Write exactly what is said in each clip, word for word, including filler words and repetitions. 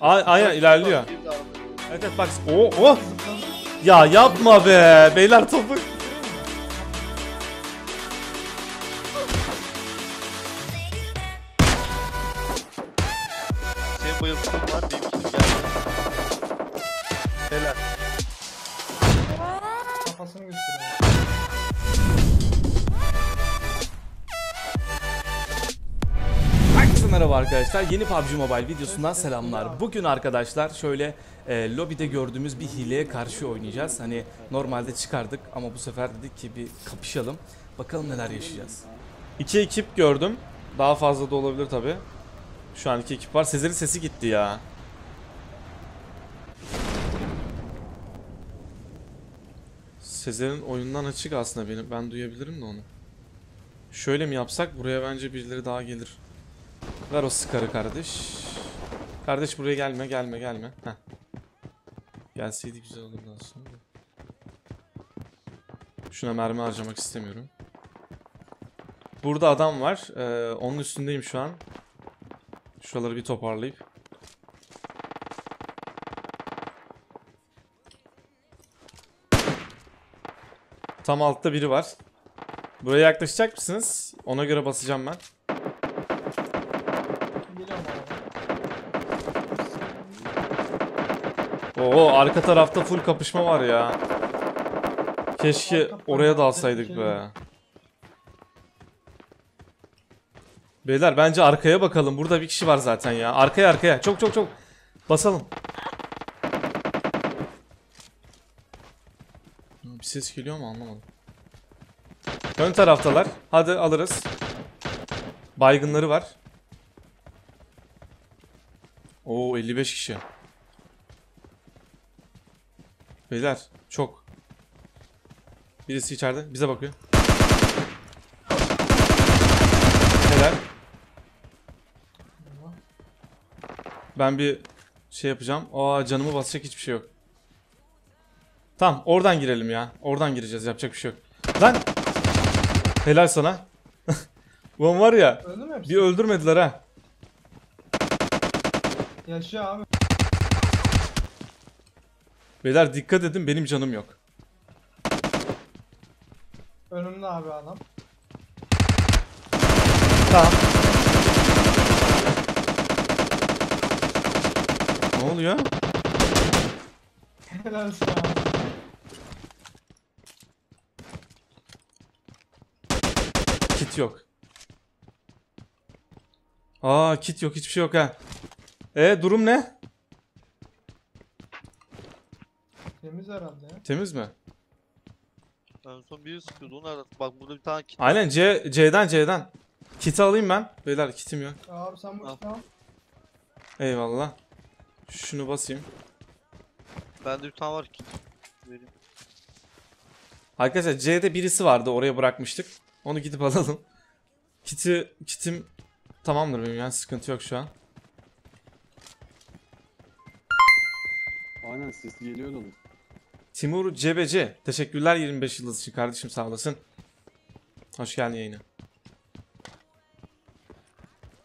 Aynen ilerliyor. Evet evet bak. Oh oh. Ya yapma be. Beyler topu. Senin bayıltın var değil mi? Beyler. Kafasını gösteriyor. Merhaba arkadaşlar, yeni P U B G Mobile videosundan selamlar. Bugün arkadaşlar şöyle e, lobide gördüğümüz bir hileye karşı oynayacağız. Hani normalde çıkardık ama bu sefer dedik ki bir kapışalım. Bakalım neler yaşayacağız. İki ekip gördüm. Daha fazla da olabilir tabi. Şu an iki ekip var. Sezer'in sesi gitti ya. Sezer'in oyundan açık aslında benim. Ben duyabilirim de onu. Şöyle mi yapsak? Buraya bence birileri daha gelir. Ver o sıkarı kardeş. Kardeş buraya gelme gelme gelme. Heh. Gelseydi güzel olurdu aslında. Şuna mermi harcamak istemiyorum. Burada adam var. Ee, onun üstündeyim şu an. Şuraları bir toparlayıp. Tam altta biri var. Buraya yaklaşacak mısınız? Ona göre basacağım ben. Oo arka tarafta full kapışma var ya. Keşke oraya da alsaydık be. Beyler bence arkaya bakalım. Burada bir kişi var zaten ya. Arkaya arkaya. Çok çok çok. Basalım. Bir ses geliyor mu anlamadım. Ön taraftalar. Hadi alırız. Baygınları var. Oo elli beş kişi. Beyler çok. Birisi içeride bize bakıyor. Helal. Ben bir şey yapacağım. Aa canımı basacak hiçbir şey yok. Tamam oradan girelim ya. Oradan gireceğiz, yapacak bir şey yok. Lan helal sana. Ulan var ya bir öldürmediler ha. Yaşa abi. Beyler dikkat edin, benim canım yok. Önümde abi adam. Tamam. Ne oluyor? Helal olsun abi. Kit yok. Aa kit yok, hiçbir şey yok ha. E durum ne? Temiz herhalde ya. Temiz mi? En son biri sıkıyordu onu herhalde. Bak burada bir tane kit. Aynen C, C'den C'den. Kiti alayım ben. Beyler kitim yok. Abi sen bu kiti al. Eyvallah. Şunu basayım. Bende bir tane var kit. Vereyim. Arkadaşlar C'de birisi vardı, oraya bırakmıştık. Onu gidip alalım. Kiti, kitim tamamdır benim yani, sıkıntı yok şu an. Aynen sesi geliyordu onun. Timurcbc teşekkürler yirmi beş yıldız için kardeşim, sağ olasın. Hoş geldin yayına.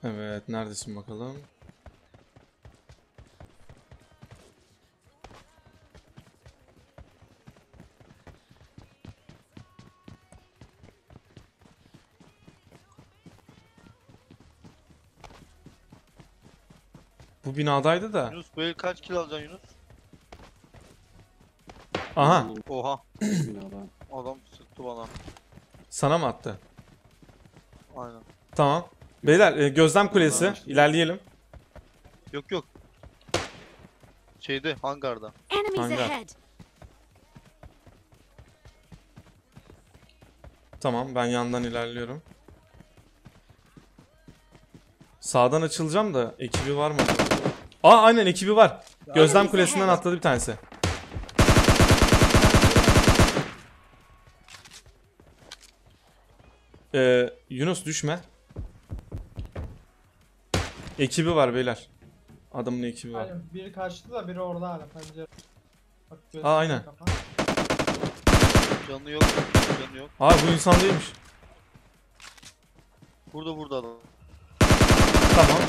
Evet neredesin bakalım. Bu binadaydı da. Yunus bu el kaç kilo alacaksın Yunus? Aha. Oha. Adam sıktı bana. Sana mı attı? Aynen. Tamam. Beyler gözlem kulesi. İlerleyelim. Yok yok. Şeyde hangarda. Hangar. Tamam ben yandan ilerliyorum. Sağdan açılacağım da ekibi var mı? Aa aynen ekibi var. Gözlem kulesinden atladı bir tanesi. Ee, Yunus düşme. Ekibi var beyler. Adamın ekibi var. Aynen, biri kaçtı da biri orada hala pencere. Bak, aa aynen. Kapan. Canı yok, canı yok. Aa bu insan değilmiş. Burada burada adam. Tamam.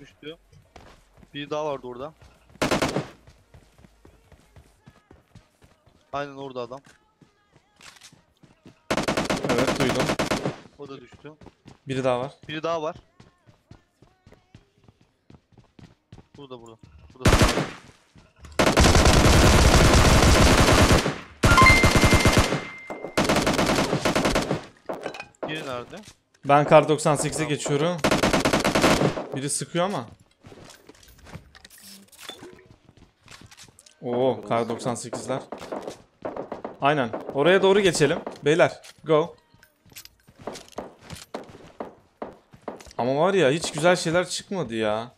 Düştü. Bir daha vardı orada. Aynen orada adam. Evet duydum. O da düştü. Biri daha var. Biri daha var. Burada burada. Burada. Biri nerede? Ben kar doksan sekize tamam. Geçiyorum. Biri sıkıyor ama. Oo, kar doksan sekizler. Aynen. Oraya doğru geçelim. Beyler, go. Ama var ya hiç güzel şeyler çıkmadı ya.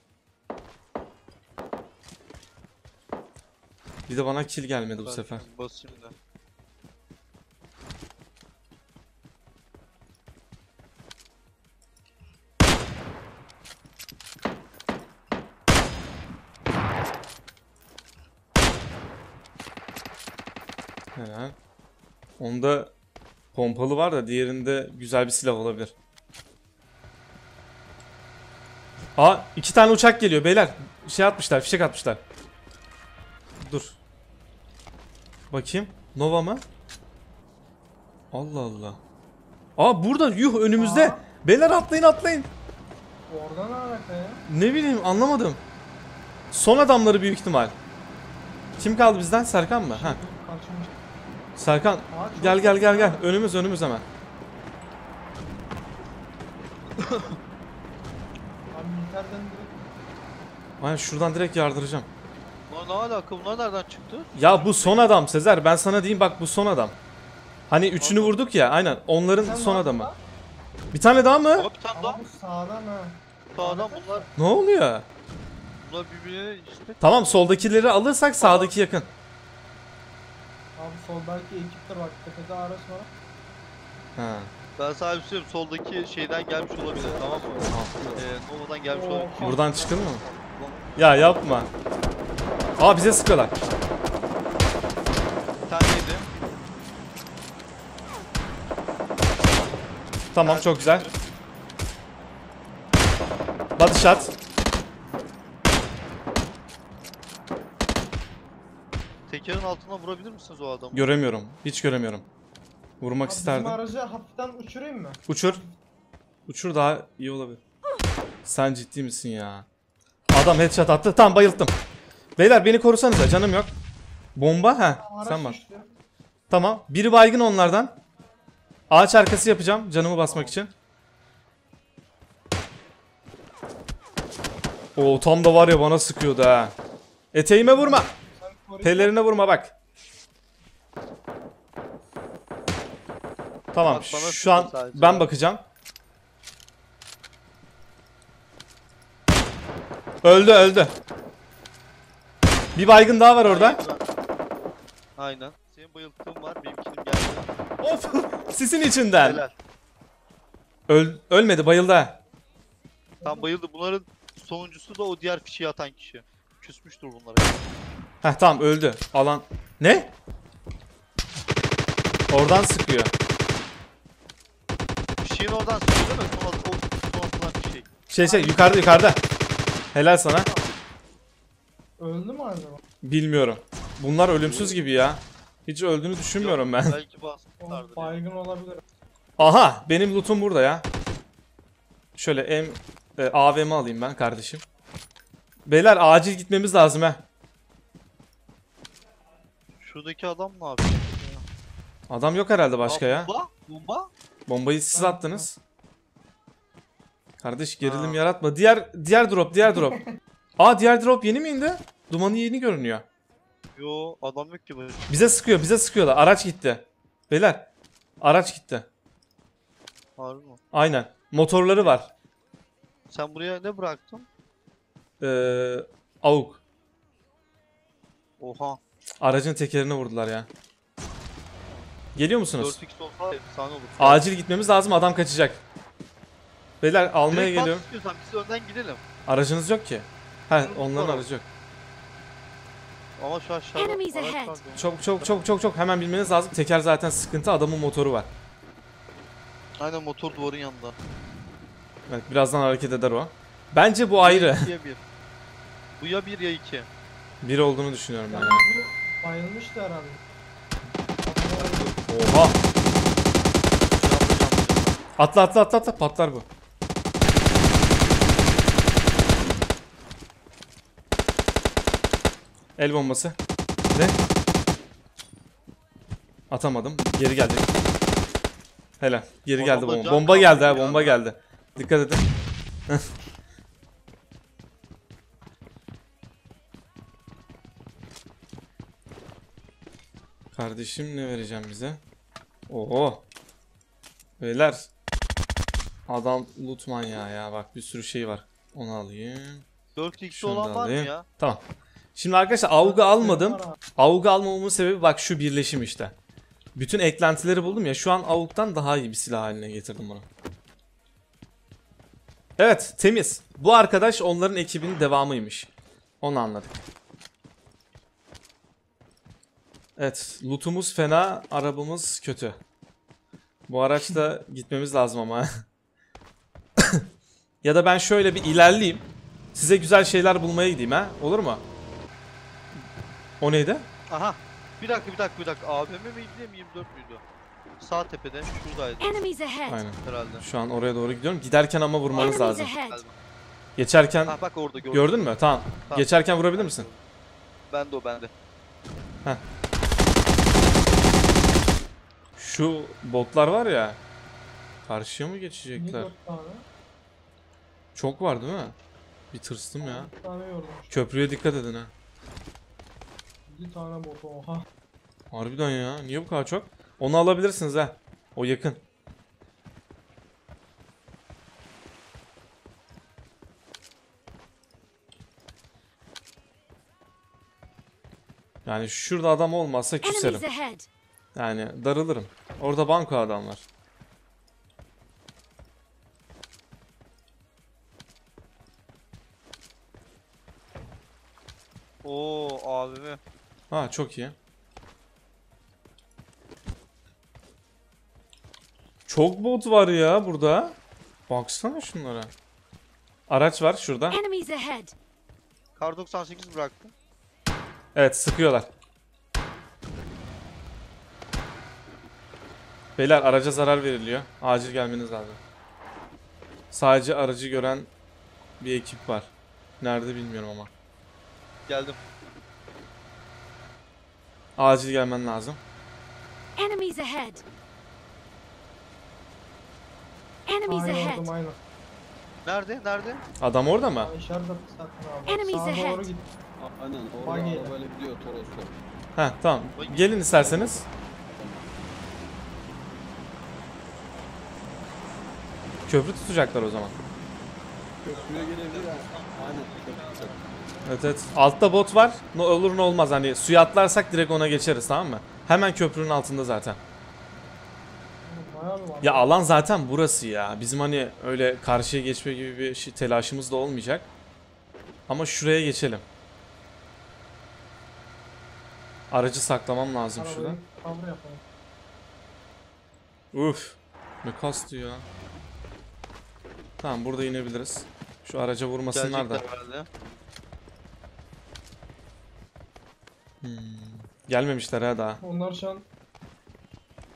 Bir de bana kill gelmedi bu ben sefer. Basayım da. Helal. Onda pompalı var da diğerinde güzel bir silah olabilir. Aa iki tane uçak geliyor beyler. Şey atmışlar, fişek atmışlar. Dur. Bakayım. Nova mı? Allah Allah. Aa burada yuh önümüzde. Aa. Beyler atlayın atlayın. Oradan alaka ya. Ne bileyim anlamadım. Son adamları büyük ihtimal. Kim kaldı bizden? Serkan mı? Ha. Serkan Aa, gel gel gel gel. Önümüz önümüz hemen. Aynen şuradan direkt yardıracağım. Ne alaka? Bunlar nereden çıktı? Ya bu son adam Sezer. Ben sana diyeyim bak bu son adam. Hani üçünü vurduk ya aynen. Onların son adamı. Bir tane daha mı? Yok, bir tane daha. Sağdan ha. Sağdan bunlar. Ne oluyor? Bunlar birbirine işte. Tamam soldakileri alırsak sağdaki yakın. Abi soldaki ekipte bak tepede ara sonra. Ha. Ben sana bir söyleyeyim soldaki şeyden gelmiş olabilir tamam mı? Eee Nova'dan gelmiş olabilir. Buradan çıktın mı? Ya yapma. Aa bize sıkıyorlar. Bir tane yedi. Tamam çok güzel. Body shot. Tekerin altına vurabilir misiniz o adamı? Göremiyorum. Hiç göremiyorum. Vurmak abi isterdim. Bizim aracı hafiften uçurayım mı? Uçur. Uçur daha iyi olabilir. Sen ciddi misin ya? Adam headshot attı. Tam bayılttım. Beyler beni korusanıza canım yok. Bomba ha sen bak. Düştü. Tamam. Biri baygın onlardan. Ağaç arkası yapacağım canımı basmak için. Oo tam da var ya bana sıkıyordu ha. Eteğime vurma. Pelerine vurma bak. Tamam bak, şu an sadece. Ben bakacağım. Öldü öldü. Bir baygın daha var orada. Aynen. Senin bayıltığın var benim kilim geldi. Of sisin içinden. Öl ölmedi bayıldı ha. Tam bayıldı bunların sonuncusu da o diğer fişeyi atan kişi. Küsmüştür bunlara. Heh tamam öldü. Alan. Ne? Oradan sıkıyor. Bir şeyin oradan sıkıyor değil mi? Son atılan bir şey. Şey şey yukarıda yukarıda. Helal sana. Öldü mü acaba? Bilmiyorum. Bunlar ölümsüz gibi ya. Hiç öldüğünü düşünmüyorum ben. Belki basmışlardır. Baygın olabilir. Aha benim lootum burada ya. Şöyle M, e, A V M alayım ben kardeşim. Beyler acil gitmemiz lazım he. Şuradaki adam ne yapıyor? Adam yok herhalde başka ya. Bomba? Bomba? Bombayı siz attınız. Kardeş gerilim ha. Yaratma. Diğer diğer drop, diğer drop. Aa diğer drop yeni mi indi? Dumanı yeni görünüyor. Yo adam yok ki böyle. Bize sıkıyor, bize sıkıyorlar. Araç gitti. Beyler, araç gitti. Var mı? Aynen. Motorları var. Sen buraya ne bıraktın? Ee, A U G. Oha. Aracın tekerine vurdular ya. Geliyor musunuz? dört iki efsane olur. Acil gitmemiz lazım adam kaçacak. Beyler almaya direkt geliyorum. Biz önden gidelim. Aracınız yok ki. He onların aracı yok. Ama şu aşağıda. Çok çok çok çok çok hemen bilmeniz lazım. Teker zaten sıkıntı adamın motoru var. Aynen motor duvarın yanında. Evet birazdan hareket eder o. Bence bu ayrı. Bu ya bir ya iki. bir olduğunu düşünüyorum ben. Yani. Bayılmıştı herhalde. Oha. Atla atla atla atla patlar bu. El bombası. Ne? Atamadım. Geri geldi. Helal. Geri geldi bomba. Bomba geldi ha, bomba geldi. Dikkat edin. Kardeşim ne vereceğim bize? Oo. Beyler. Adam loot manyağı ya. Bak bir sürü şey var. Onu alayım. dört x olan var mı ya? Tamam. Şimdi arkadaşlar A U G almadım. A U G almamamın sebebi bak şu birleşim işte. Bütün eklentileri buldum ya. Şu an A U G'dan daha iyi bir silah haline getirdim bunu. Evet, temiz. Bu arkadaş onların ekibinin devamıymış. Onu anladık. Evet, lootumuz fena, arabamız kötü. Bu araçta gitmemiz lazım ama. Ya da ben şöyle bir ilerleyeyim. Size güzel şeyler bulmaya gideyim ha. Olur mu? O neydi? Aha. Bir dakika bir dakika bir dakika. A B M miydi, yirmi dört müydü? Sağ tepeden şuradaydı. Aynen. Herhalde. Şu an oraya doğru gidiyorum. Giderken ama vurmanız lazım. Geçerken. Ha, bak orada gördüm. Gördün mü? Tamam. Tamam. Geçerken vurabilir misin? Ben de o bende. Heh. Şu botlar var ya. Karşıya mı geçecekler? Çok var değil mi? Bir tırstım ya. Köprüye dikkat edin ha. Bir tane bot, oha. Harbiden ya. Niye bu kadar çok? Onu alabilirsiniz ha. O yakın. Yani şurada adam olmazsa küserim. Yani darılırım. Orada banko adam var. Oo abi. Ha çok iyi. Çok bot var ya burada. Baksana şunlara. Araç var şurada. Kar doksan sekiz bıraktı. Evet sıkıyorlar. Beyler araca zarar veriliyor. Acil gelmeniz lazım. Sadece aracı gören bir ekip var. Nerede bilmiyorum ama. Geldim. Acil gelmen lazım. Enemies ahead. Enemies ahead. Nerede? Nerede? Adam orada mı? Dışarıda Enemies ahead. Aynen orada böyle gidiyor Toros'ta. Ha tamam. Gelin isterseniz. Köprü tutacaklar o zaman. Köprüye gelebilir ha. Aynen. Evet evet. Altta bot var. Ne olur ne olmaz. Hani suya atlarsak direkt ona geçeriz, tamam mı? Hemen köprünün altında zaten. Ya alan zaten burası ya. Bizim hani öyle karşıya geçme gibi bir şey, telaşımız da olmayacak. Ama şuraya geçelim. Aracı saklamam lazım şuradan. Uf. Ne kastı ya. Tamam burada inebiliriz. Şu araca vurmasınlar da. Hmm. Gelmemişler ha daha. Onlar şu an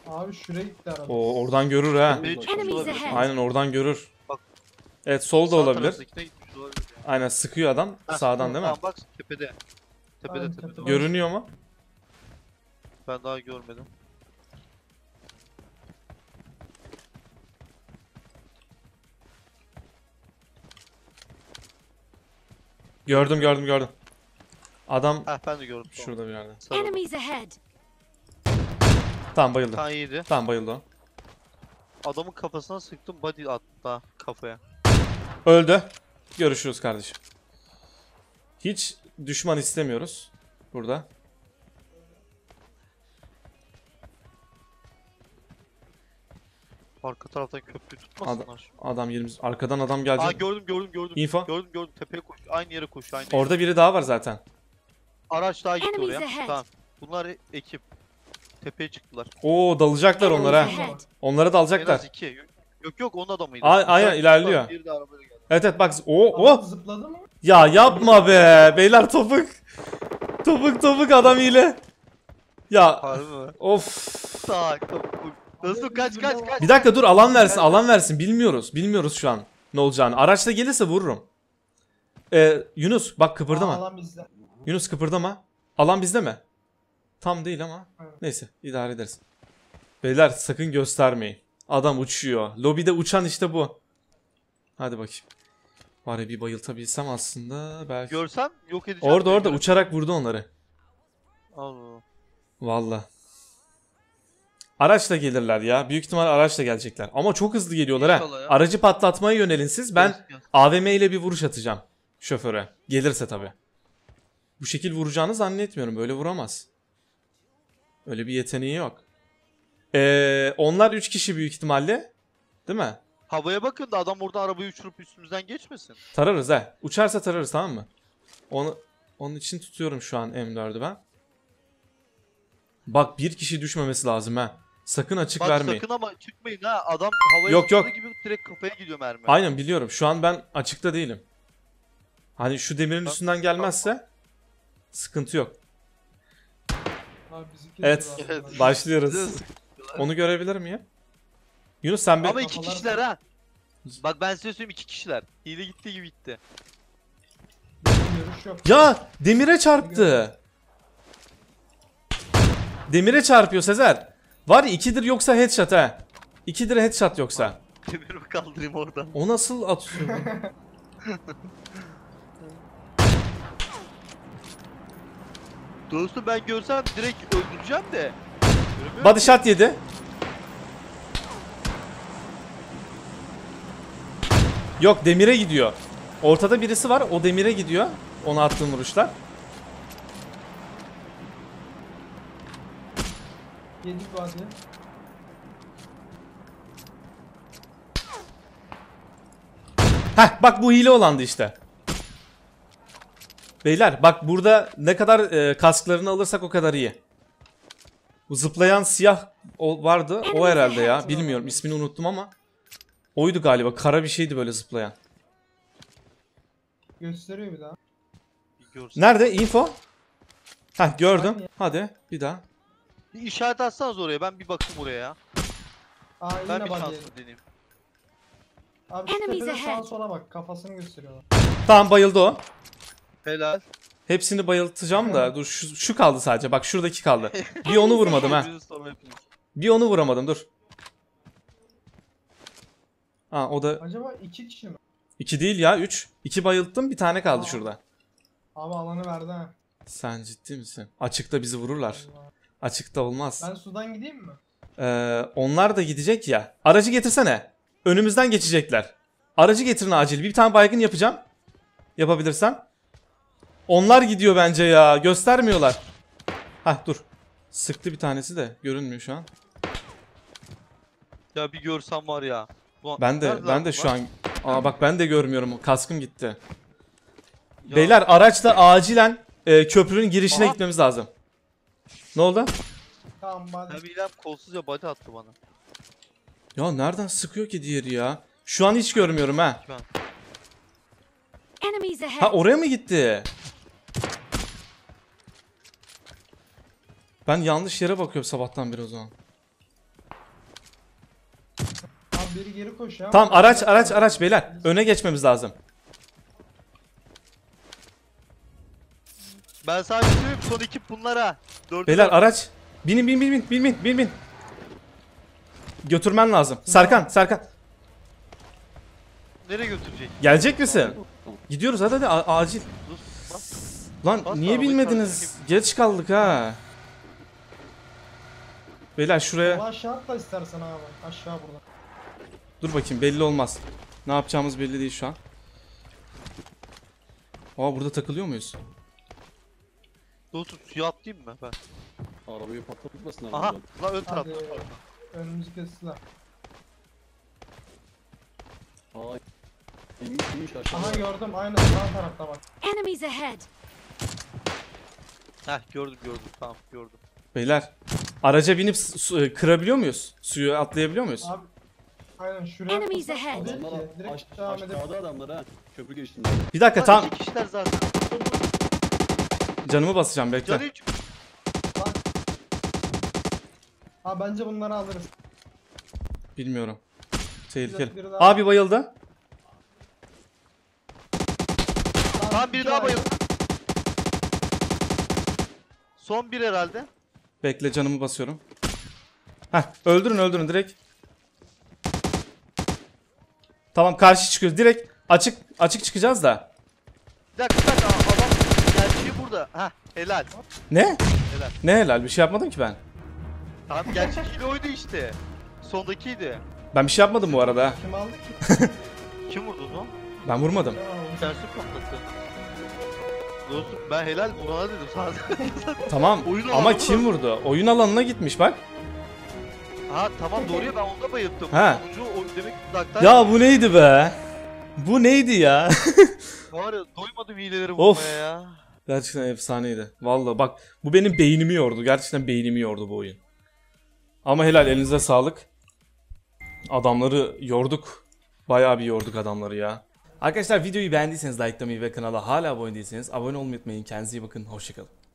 abi şuraya gitti araba. Oo oradan görür ha. Aynen oradan görür. Bak. Evet sol da olabilir. olabilir yani. Aynen sıkıyor adam ha, sağdan değil mi? Bak tepede. Tepede Aynen, tepede. tepede. Görünüyor mu? Ben daha görmedim. Gördüm gördüm gördüm. Adam Heh, ben de gördüm. Şurada bir yerde. Enemies ahead. Tamam bayıldı. Tam iyiydi. Tamam bayıldı. Adamın kafasına sıktım, body attı kafaya. Öldü. Görüşürüz kardeşim. Hiç düşman istemiyoruz burada. Arka taraftan köprüyü tutmasınlar. Adam, adam yerimiz. Arkadan adam gelecek. Aa gördüm gördüm gördüm. İnfo. Gördüm gördüm tepeye koş. Aynı yere koş. Aynı yere. Orada biri daha var zaten. Araç daha gitti oraya. Tamam. Bunlar ekip. Tepeye çıktılar. Oo dalacaklar onlara. Onlara dalacaklar. Yok yok onun adamıydı. Aynen ilerliyor. Evet evet bak. Oo o. Zıpladı mı? Ya yapma be. Beyler topuk. Topuk topuk adam hile. Ya. Harbi. Of. Tak topuk. Nasıl kaç kaç kaç. Bir dakika dur, alan versin alan versin. Bilmiyoruz. Bilmiyoruz şu an ne olacağını. Araçla gelirse vururum. Ee, Yunus bak kıpırdama. Aa, alan bizde. Yunus kıpırdama. Alan bizde mi? Tam değil ama. Evet. Neyse idare ederiz. Beyler sakın göstermeyin. Adam uçuyor. Lobide uçan işte bu. Hadi bakayım. Bari bir bayıltabilsem aslında belki. Görsem yok edeceğim. Orada orada göre. Uçarak vurdu onları. Allah. Vallahi. Araçla gelirler ya. Büyük ihtimal araçla gelecekler. Ama çok hızlı geliyorlar ha. Aracı patlatmaya yönelin siz. Ben A V M ile bir vuruş atacağım şoföre. Gelirse tabii. Bu şekil vuracağını zannetmiyorum. Böyle vuramaz. Öyle bir yeteneği yok. Ee, onlar üç kişi büyük ihtimalle. Değil mi? Havaya bakın da adam orada arabayı uçurup üstümüzden geçmesin. Tararız he. Uçarsa tararız, tamam mı? Onu, onun için tutuyorum şu an M dördü ben. Bak bir kişi düşmemesi lazım ha. Sakın açık bak, vermeyin. Sakın ama çıkmayın ha. Adam havaya yok, yok. Gibi direkt kafaya gidiyor mermi. Aynen biliyorum. Şu an ben açıkta değilim. Hani şu demirin bak, üstünden gelmezse bak. Sıkıntı yok. Abi, evet. evet. Başlıyoruz. Onu görebilir miyim? Yunus sen beni... Ama iki kişiler ha. Bak ben size söyleyeyim, iki kişiler. Hile gitti gibi gitti. Ya demire çarptı. Demire çarpıyor Sezer. Var ya ikidir yoksa headshot ha. İkidir headshot yoksa. Demiri kaldırayım oradan. O nasıl atıyor? Dostum ben görsem direkt öldüreceğim de. Body shot yedi. Yok demire gidiyor. Ortada birisi var, o demire gidiyor. Ona attığım vuruşlar. Yedik bazı. Heh bak bu hile olandı işte. Beyler bak burada ne kadar e, kasklarını alırsak o kadar iyi. Bu zıplayan siyah o vardı. O herhalde ya. Bilmiyorum, ismini unuttum ama. Oydu galiba. Kara bir şeydi böyle zıplayan. Gösteriyor bir daha. Nerede? Info. Heh gördüm. Hadi bir daha. Bir işaret atsanız oraya. Ben bir bakayım oraya ya. Aa, ben bir şansını deneyeyim. Abi şu sağa sola bak. Kafasını gösteriyorlar. Tamam bayıldı o. Helal. Hepsini bayıltacağım da dur şu, şu kaldı sadece. Bak şuradaki kaldı. Bir onu vurmadım ha. Bir onu vuramadım dur. Ha o da. Acaba iki kişi mi? İki değil ya, üç. İki bayılttım, bir tane kaldı. Aa, şurada. Ama alanı verdi ha. Sen ciddi misin? Açıkta bizi vururlar. Allah. Açıkta olmaz. Ben sudan gideyim mi? Ee, onlar da gidecek ya. Aracı getirsene. Önümüzden geçecekler. Aracı getirin acil. Bir tane baygın yapacağım. Yapabilirsem. Onlar gidiyor bence ya. Göstermiyorlar. Hah dur. Sıktı bir tanesi de. Görünmüyor şu an. Ya bir görsem var ya. Bu ben de ben de şu var? An. Aa bak ben de görmüyorum. Kaskım gitti. Ya. Beyler araçla acilen e, köprünün girişine aha. Gitmemiz lazım. Ne oldu? Tamam bana. Bilmem kolsuzca body attı bana. Ya nereden sıkıyor ki diğeri ya? Şu an hiç görmüyorum ha. Ha oraya mı gitti? Ben yanlış yere bakıyorum sabahtan beri o zaman. Abi biri geri koş ya. Tamam araç araç araç beyler. Öne geçmemiz lazım. Ben sadece söyleyeyim son ekip bunlara. Dördü beyler var. Araç. Binin bin bin bin bin bin bin bin. Götürmen lazım. Serkan Serkan. Nereye götürecek? Gelecek misin? Gidiyoruz hadi hadi acil. Lan niye bilmediniz? Geç kaldık ha. Beyler şuraya. Aşağı atla istersen abi. Aşağı buradan. Dur bakayım belli olmaz. Ne yapacağımız belli değil şu an. Aa burada takılıyor muyuz? Dur tut suya atlayayım mı ben? Arabayı patlatmasın abi. Aha la ön tarafta. Önümüzü kestiler. Ay. Aha gördüm aynı sağ tarafta bak. Enemies ahead. Heh gördüm gördüm tamam gördüm. Beyler araca binip kırabiliyor muyuz? Suyu atlayabiliyor muyuz? Abi Aynen şuraya. Enemies ahead. Aşağıda adamlar ha. Köprü geçtiler. Bir dakika tam. Canımı basacağım bekle. Ha bence bunları alırız. Bilmiyorum. Tehlikeli. Abi bayıldı. Tam biri daha bayıldı. Son bir herhalde. Bekle canımı basıyorum. Heh, öldürün öldürün direkt. Tamam karşı çıkıyoruz direkt. Açık açık çıkacağız da. Bir dakika bir dakika adam gerçeği burada. Heh helal. Ne? Helal. Ne helal? Bir şey yapmadım ki ben. Tamam gerçeğiyle oydu işte. Sondakiydi. Ben bir şey yapmadım bu arada. Kim aldı ki? Kim vurdu onu? Ben vurmadım. Tersi patlattı. Dostum ben helal buna dedim sadece. Tamam ama kim mı? Vurdu? Oyun alanına gitmiş bak. Ha tamam doğru ya ben onda bayılttım. Ha. Demek ki ya bu neydi be? Bu neydi ya? Var ya doymadım hileleri vurmaya ya. Gerçekten efsaneydi. Vallahi bak bu benim beynimi yordu. Gerçekten beynimi yordu bu oyun. Ama helal elinize sağlık. Adamları yorduk. Bayağı bir yorduk adamları ya. Arkadaşlar videoyu beğendiyseniz likelamayı ve kanala hala abone değilseniz abone olmayı unutmayın. Kendinize iyi bakın. Hoşçakalın.